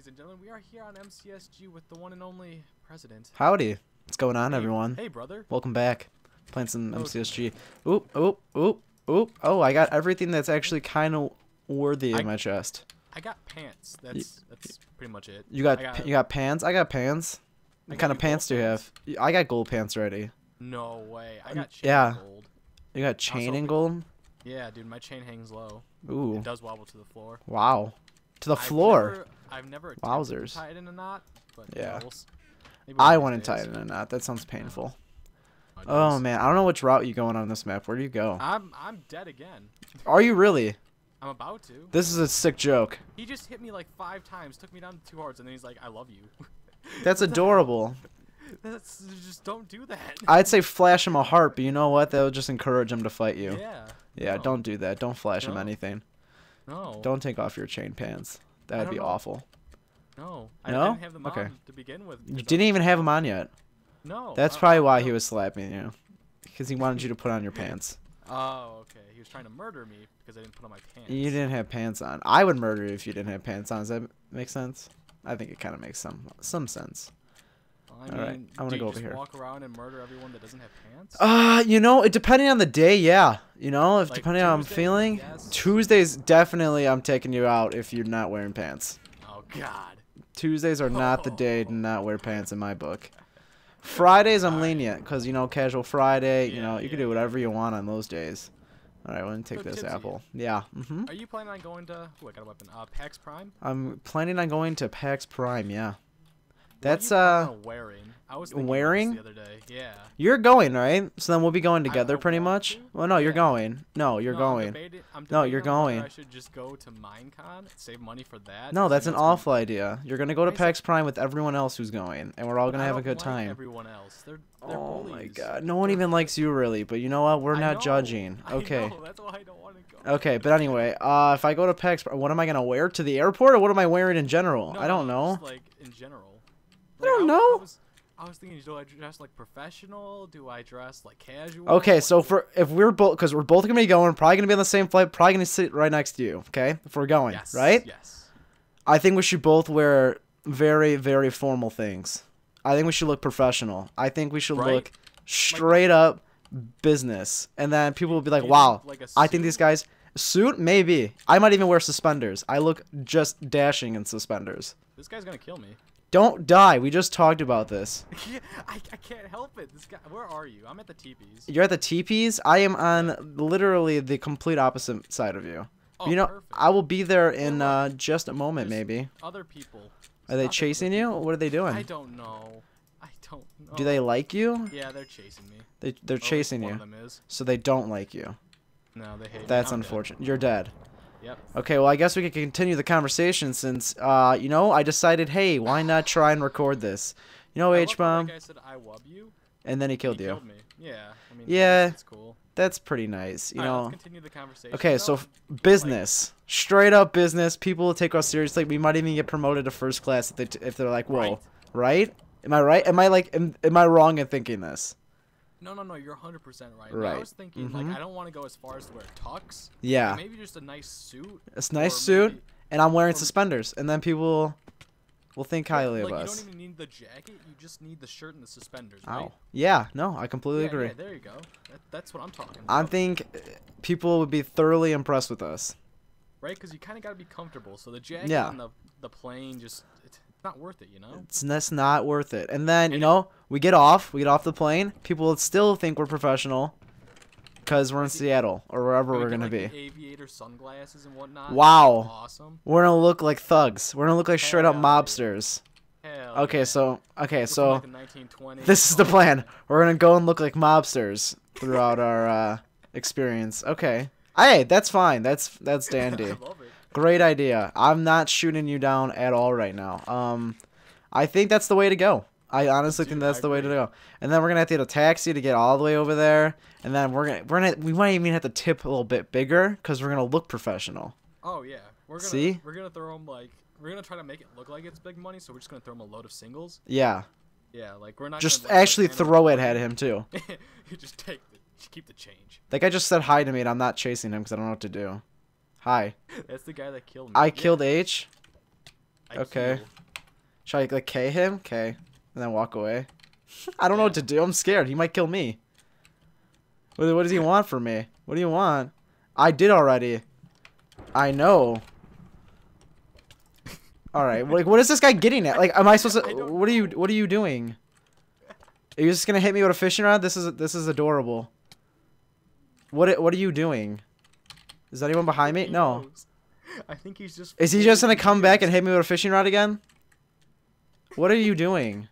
ladies and gentlemen. We are here on MCSG with the one and only President. Howdy. What's going on, everyone? Hey, brother. Welcome back. Playing some MCSG. Oop, oop, oop, oop. Oh, I got everything that's actually kind of worthy in my chest. I got pants. That's pretty much it. You got pants? I got pants. What kind of pants do you have? I got gold pants already. No way. I got chain and gold. You got chain and gold? Yeah, dude. My chain hangs low. Ooh. It does wobble to the floor. Wow. To the floor. I've never attempted to tie it in a knot. But yeah. I want to tie it in a knot. That sounds painful. Oh man, I don't know which route you're going on this map. Where do you go? I'm dead again. Are you really? I'm about to. This is a sick joke. He just hit me like 5 times, took me down to 2 hearts, and then he's like, "I love you." That's adorable. That's just don't do that. I'd say flash him a heart, but you know what? That would just encourage him to fight you. Yeah. Yeah, no. Don't do that. Don't flash him anything. No. Don't take off your chain pants. That'd be awful. No. I didn't have them on to begin with. You didn't even have them on yet. No. That's probably why he was slapping you, because he wanted you to put on your pants. Oh, okay. He was trying to murder me because I didn't put on my pants. You didn't have pants on. I would murder you if you didn't have pants on. Does that make sense? I think it kind of makes some sense. Well, all right, I'm gonna go over here. Walk around and murder everyone that doesn't have pants. You know, it depending on the day, yeah. You know, if like depending on how I'm feeling. Yes. Tuesdays definitely, I'm taking you out if you're not wearing pants. Oh God. Tuesdays are not the day to not wear pants in my book. Fridays I'm lenient because, you know, casual Friday, you know, you can do whatever you want on those days. All right, I'm going to take this apple. Yeah. Mm-hmm. Are you planning on going to I got a weapon. PAX Prime? I'm planning on going to PAX Prime, yeah. That's wearing. I was wearing the other day. Yeah. You're going, right? So then we'll be going together pretty much. Well, no, you're going. No, you're going. No, you're going. I should just go to MineCon and save money for that. No, that's an awful idea. You're going to go to PAX Prime with everyone else who's going, and we're all going to have a good time. Everyone else. They're oh bullies. My God. No one even likes you really, but you know what? We're not judging. Okay. I know. That's why I don't want to go. Okay, but anyway, if I go to PAX, what am I going to wear to the airport, or what am I wearing in general? No, I don't know. Just like in general. Like, I don't know. I was thinking, do I dress like professional? Do I dress like casual? Okay, so for if we're both, because we're both gonna be going, probably gonna be on the same flight, probably gonna sit right next to you. Okay, if we're going, yes, right? Yes. I think we should both wear very, very formal things. I think we should look professional. I think we should look straight up business, and then people will be like, "Wow, like I think these guys." Suit? Maybe. I might even wear suspenders. I look just dashing in suspenders. This guy's gonna kill me. Don't die. We just talked about this. I can't help it. This guy, where are you? I'm at the teepees. You're at the teepees? I am on literally the complete opposite side of you. Oh, you know, perfect. I will be there in just a moment, maybe. Other people. Are they chasing you? What are they doing? I don't know. I don't know. Do they like you? Yeah, they're chasing me. They're chasing you. One of them is. So they don't like you. No, they hate me. That's unfortunate. Dead. You're dead. Yep. Okay, well, I guess we could continue the conversation since, you know, I decided, hey, why not try and record this? You know, Hbomb. I said, I love you. And then he killed you. Killed me. Yeah. I mean, yeah. That's cool. That's pretty nice. You know. All right, let's continue the conversation. Okay, so business, like, straight up business. People will take us seriously. We might even get promoted to first class if they're like, whoa, right? Am I right? Am I like, am I wrong in thinking this? No, you're 100% right. Right. I was thinking, like, I don't want to go as far as to wear tux. Yeah. Maybe just a nice suit. It's a nice suit, maybe, and I'm wearing suspenders, and then people will think highly of us. You don't even need the jacket. You just need the shirt and the suspenders, right? Oh. Yeah, no, I completely agree. Yeah, there you go. That's what I'm talking about. I think people would be thoroughly impressed with us. Right, because you kind of got to be comfortable. So the jacket and the plane just... not worth it, you know. That's not worth it. And then, you know, we get off the plane. People would still think we're professional because we're in Seattle or wherever we're gonna be. Aviator sunglasses and whatnot. Wow. Awesome. We're gonna look like thugs. We're gonna look like straight up mobsters. Hell okay, so this is the plan. We're gonna go and look like mobsters throughout our experience. Okay. Hey, that's fine. That's dandy. I love it. Great idea. I'm not shooting you down at all right now. I think that's the way to go. I honestly think that's the way to go. And then we're gonna have to get a taxi to get all the way over there. And then we might even have to tip a little bit bigger because we're gonna look professional. Oh yeah, we're gonna throw them like we're gonna try to make it look like it's big money. So we're just gonna throw them a load of singles. Yeah. Yeah, like we're not just actually like throw it at him too. You just keep the change. That guy just said hi to me, and I'm not chasing him because I don't know what to do. Hi. That's the guy that killed me. I killed H. Okay. Should I like K him? Okay. And then walk away. I don't know what to do. I'm scared. He might kill me. What does he want from me? What do you want? I did already. I know. All right. Like, what is this guy getting at? Like, am I supposed to? What are you doing? Are you just gonna hit me with a fishing rod? This is adorable. What are you doing? Is anyone behind me? No. I think he's just. Is he just gonna come back and hit me with a fishing rod again? What are you doing?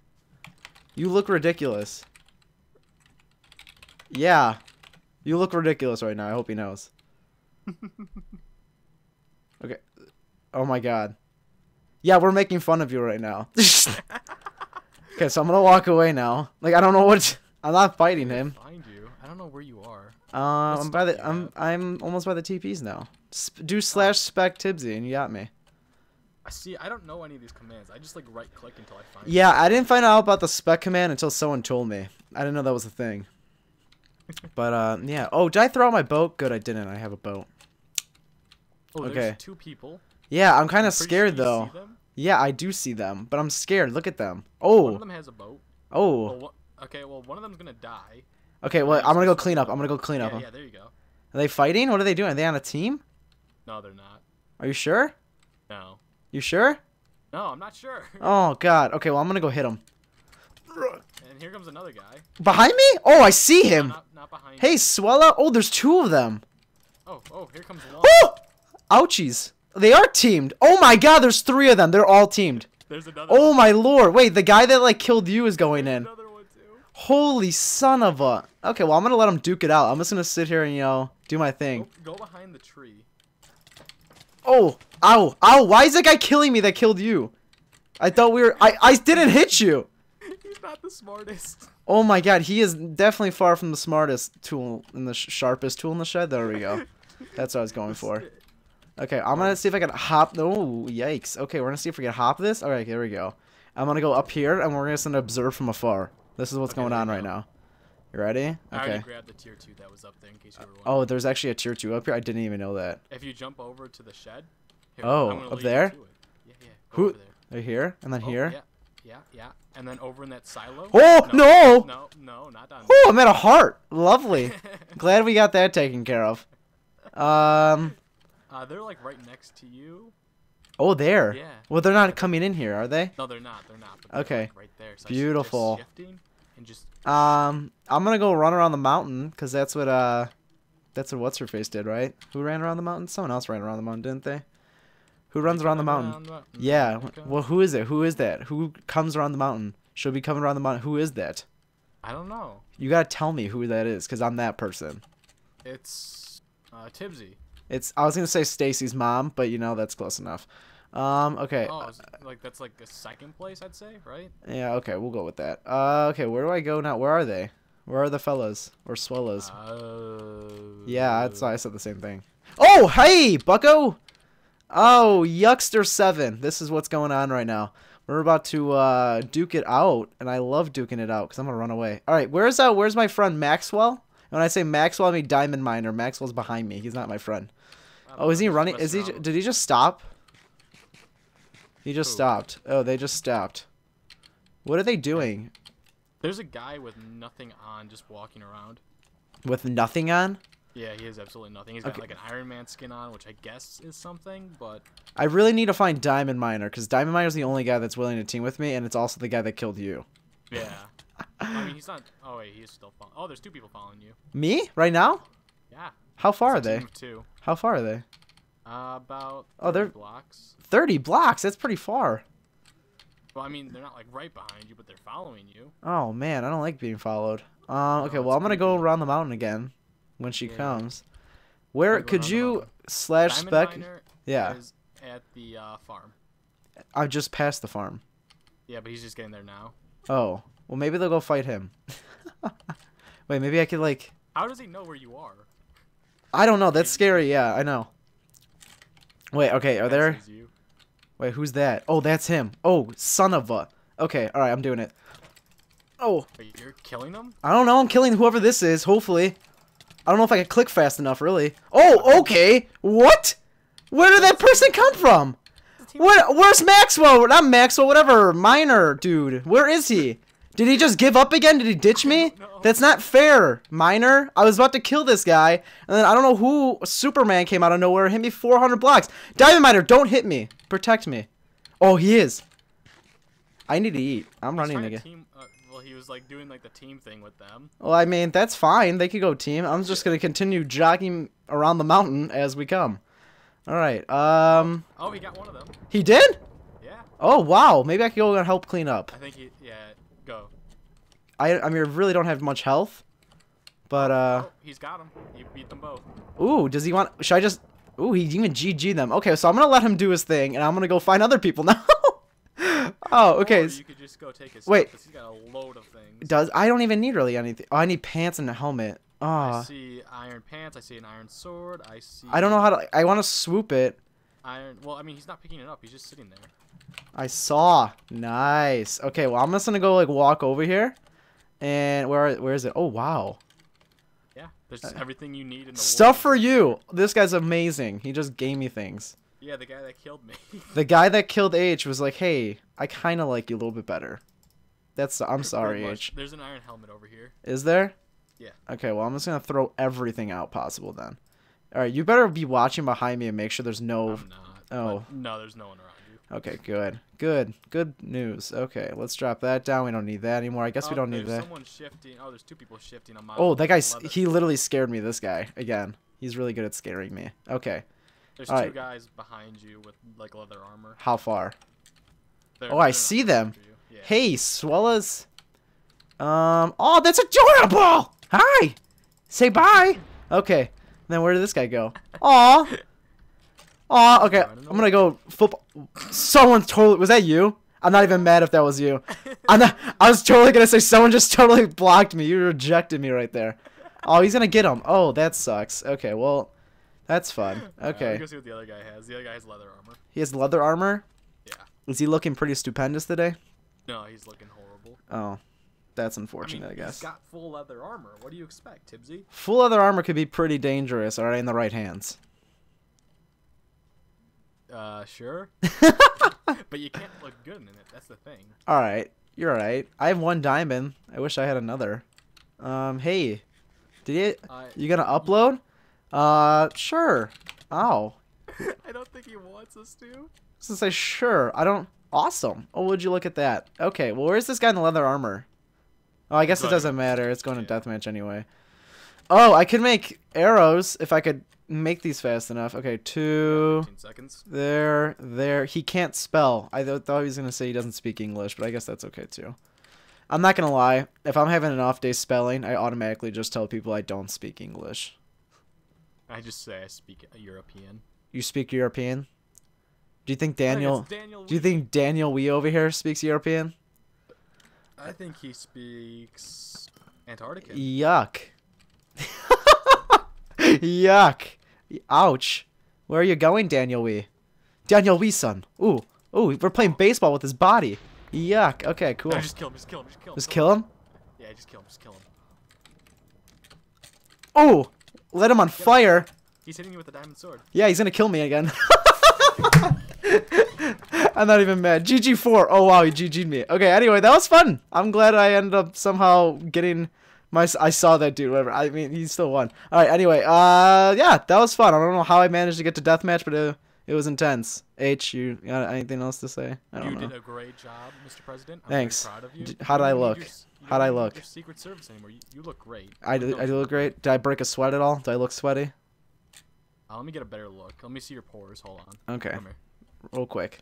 You look ridiculous. Yeah. You look ridiculous right now. I hope he knows. Okay. Oh my god. Yeah, we're making fun of you right now. Okay, so I'm gonna walk away now. Like, I don't know what. I'm not fighting him. Find you. I don't know where you are. I'm by the. I'm almost by the TPs now. Do /spec Tibzy and you got me. See, I don't know any of these commands. I just like right click until I find. Yeah, I didn't find out about the spec command until someone told me. I didn't know that was a thing. But yeah. Oh, did I throw out my boat? Good, I didn't. I have a boat. Oh, okay. There's two people. Yeah, I'm kind of scared though. See them? Yeah, I do see them, but I'm scared. Look at them. Oh. One of them has a boat. Oh. Well, okay, well, one of them's gonna die. Okay, well, I'm gonna go clean up. Yeah, yeah, there you go. Are they fighting? What are they doing? Are they on a team? No, they're not. Are you sure? No. You sure? No, I'm not sure. Oh, God. Okay, well, I'm going to go hit him. And here comes another guy. Behind me? Oh, I see him. No, not behind you. Hey, Swella. Oh, there's two of them. Oh, here comes one. Oh! Ouchies. They are teamed. Oh, my God. There's three of them. They're all teamed. There's another one. Oh, my Lord. Wait, the guy that, like, killed you is going in. Another one, too. Holy son of a. Okay, well, I'm going to let him duke it out. I'm just going to sit here and, you know, do my thing. Go behind the tree. Oh, ow, ow, why is that guy killing me that killed you? I thought we were, I didn't hit you. He's not the smartest. Oh my god, he is definitely far from the smartest tool in the sharpest tool in the shed. There we go. That's what I was going for. Okay, I'm gonna see if I can hop. Oh, yikes. Okay, we're gonna see if we can hop this. Alright, there we go. I'm gonna go up here and we're gonna send observe from afar. This is what's going on right now. You ready? Okay. I already grabbed the tier 2 that was up there in case you were wondering. Oh, there's actually a tier 2 up here? I didn't even know that. If you jump over to the shed. Here, oh, up there? Yeah, yeah. Who? They're here? And then here? Yeah, yeah, yeah. And then over in that silo. Oh, no! No, no, not down there. Oh, I'm at a heart. Lovely. Glad we got that taken care of. They're like right next to you. Oh, there? Yeah. Well, they're not coming in here, are they? No, they're not. They're not. But they're like right there. So beautiful. They're shifting. And just I'm gonna go run around the mountain because that's what what's her face did, right? Who ran around the mountain? Someone else ran around the mountain, didn't they? Who runs around the mountain? Yeah. Okay. Well, who is it? Who is that? Who comes around the mountain? She'll be coming around the mountain. Who is that? I don't know. You gotta tell me who that is, cause I'm that person. It's Tibzy. It's I was gonna say Stacy's mom, but you know that's close enough. Okay. Oh, like that's like a second place, I'd say, right? Yeah. Okay, we'll go with that. Okay, where do I go now? Where are they? Where are the fellas or swellas? Yeah, that's why I said the same thing. Oh, hey, Bucko! Oh, Yuckster 7. This is what's going on right now. We're about to duke it out, and I love duking it out because I'm gonna run away. All right, where's my friend Maxwell? When I say Maxwell, I mean Diamond Miner. Maxwell's behind me. He's not my friend. Oh, is he running? Is he? Did he just stop? He just stopped. Oh, they just stopped. What are they doing? There's a guy with nothing on just walking around. With nothing on? Yeah, he has absolutely nothing. He's got like an Iron Man skin on, which I guess is something, but... I really need to find Diamond Miner, because Diamond Miner's the only guy that's willing to team with me, and it's also the guy that killed you. Yeah. I mean, he's not... Oh, wait, he's still following... Oh, there's two people following you. Me? Right now? Yeah. How far are they? Two. How far are they? About 30 blocks. 30 blocks? That's pretty far. Well, I mean, they're not, like, right behind you, but they're following you. Oh, man, I don't like being followed. Okay, well, I'm going to go around the mountain again when she comes. Where could you /spec? Yeah. Is at the farm. I just passed the farm. Yeah, but he's just getting there now. Oh. Well, maybe they'll go fight him. Wait, maybe I could, like... How does he know where you are? I don't know. That's scary. Yeah, I know. Wait, okay, are there... Wait, who's that? Oh, that's him. Oh, son of a... Okay, alright, I'm doing it. Oh. You're killing him? I don't know, I'm killing whoever this is, hopefully. I don't know if I can click fast enough, really. Oh, okay! What? Where did that person come from? What? Where's Maxwell? Not Maxwell, whatever. Miner, dude. Where is he? Did he just give up again? Did he ditch me? No. That's not fair, Miner. I was about to kill this guy, and then I don't know who, Superman came out of nowhere, hit me 400 blocks. Diamond Miner, don't hit me. Protect me. Oh, he is. I need to eat. I'm running again. Well, he was like doing like the team thing with them. Well, I mean, that's fine. They could go team. I'm just gonna continue jogging around the mountain as we come. All right. Oh, he got one of them. He did? Yeah. Oh wow. Maybe I could go and help clean up. I think he. Yeah. Go. I mean, I really don't have much health, but Oh, he's got him. You beat them both. Ooh, does he want? Should I just? Ooh, he even GG'd them. Okay, so I'm gonna let him do his thing, and I'm gonna go find other people now. Oh, okay. Or you could just go take his stuff. Wait. He's got a load of things. Does I don't even need really anything. Oh, I need pants and a helmet. Oh. I see iron pants. I see an iron sword. I see. I don't know how to. I want to swoop it. Iron. Well, I mean, he's not picking it up. He's just sitting there. I saw. Nice. Okay, well, I'm just gonna go like walk over here, and where is it? Oh wow. Yeah, there's just everything you need in the stuff for you. This guy's amazing. He just gave me things. Yeah, the guy that killed me. The guy that killed H was like, "Hey, I kind of like you a little bit better." That's I'm sorry, H. There's an iron helmet over here. Is there? Yeah. Okay, well, I'm just gonna throw everything out possible then. All right, you better be watching behind me and make sure there's no. I'm not. Oh. No, there's no one around. Okay, good. Good news. Okay, let's drop that down. We don't need that anymore. I guess we don't need that. Someone shifting. Oh, there's two people shifting on my Oh, that guy, he literally scared me, this guy. Again, he's really good at scaring me. Okay. There's two guys behind you with, like, leather armor. How far? Oh, I see them. Yeah. Hey, Swellas. Oh, that's adorable! Hi! Say bye! Okay, then where did this guy go? Aw! Oh, okay. I'm gonna go football. Someone totally. Was that you? I'm not even mad if that was you. I was totally gonna say someone just totally blocked me. You rejected me right there. Oh, he's gonna get him. Oh, that sucks. Okay, well, that's fun. Okay. Let's go see what the other guy has. The other guy has leather armor. He has leather armor? Yeah. Is he looking pretty stupendous today? No, he's looking horrible. Oh, that's unfortunate. I mean, I guess. He's got full leather armor. What do you expect, Tibzy? Full leather armor could be pretty dangerous. All right, in the right hands. Sure. But you can't look good in it. That's the thing. All right, you're all right. I have one diamond. I wish I had another. Hey, did you? You gonna upload? Sure. Ow. I don't think he wants us to. Since I sure, I don't. Awesome. Oh, would you look at that? Okay. Well, where's this guy in the leather armor? Oh, I guess it doesn't matter. It's going to deathmatch anyway. Oh, I could make arrows if I could. Make these fast enough. Okay, 2 seconds. There. He can't spell. I thought he was gonna say he doesn't speak English, but I guess that's okay too. I'm not gonna lie. If I'm having an off day spelling, I automatically just tell people I don't speak English. I just say I speak European. You speak European? Do you think Daniel? Do you think Daniel Wee over here speaks European? I think he speaks Antarctic. Yuck. Yuck. Ouch. Where are you going, Daniel Wee? Daniel Wee, son. Ooh. Ooh, we're playing baseball with his body. Yuck. Okay, cool. No, just kill him. Just kill him? Yeah, just kill him. Ooh. Let him on fire. He's hitting you with a diamond sword. Yeah, he's going to kill me again. I'm not even mad. GG4. Oh, wow, he GG'd me. Okay, anyway, that was fun. I'm glad I ended up somehow getting... I saw that dude, whatever. I mean, he still won. All right, anyway, yeah, that was fun. I don't know how I managed to get to deathmatch, but it was intense. H, you got anything else to say? I don't know. You did a great job, Mr. President. I'm Thanks. Very proud of you. How did I look? How did I look? Your Secret Service anymore. You look great. I do look great? Did I break a sweat at all? Did I look sweaty? Let me get a better look. Let me see your pores. Hold on. Okay. Come here. Real quick.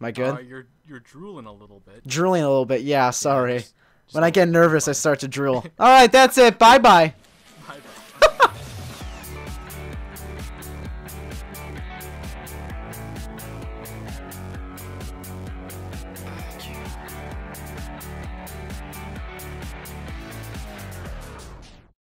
Am I good? You're drooling a little bit. Drooling a little bit. Yeah, sorry. Yes. When I get nervous, I start to drool. All right, that's it. Bye-bye. Bye-bye.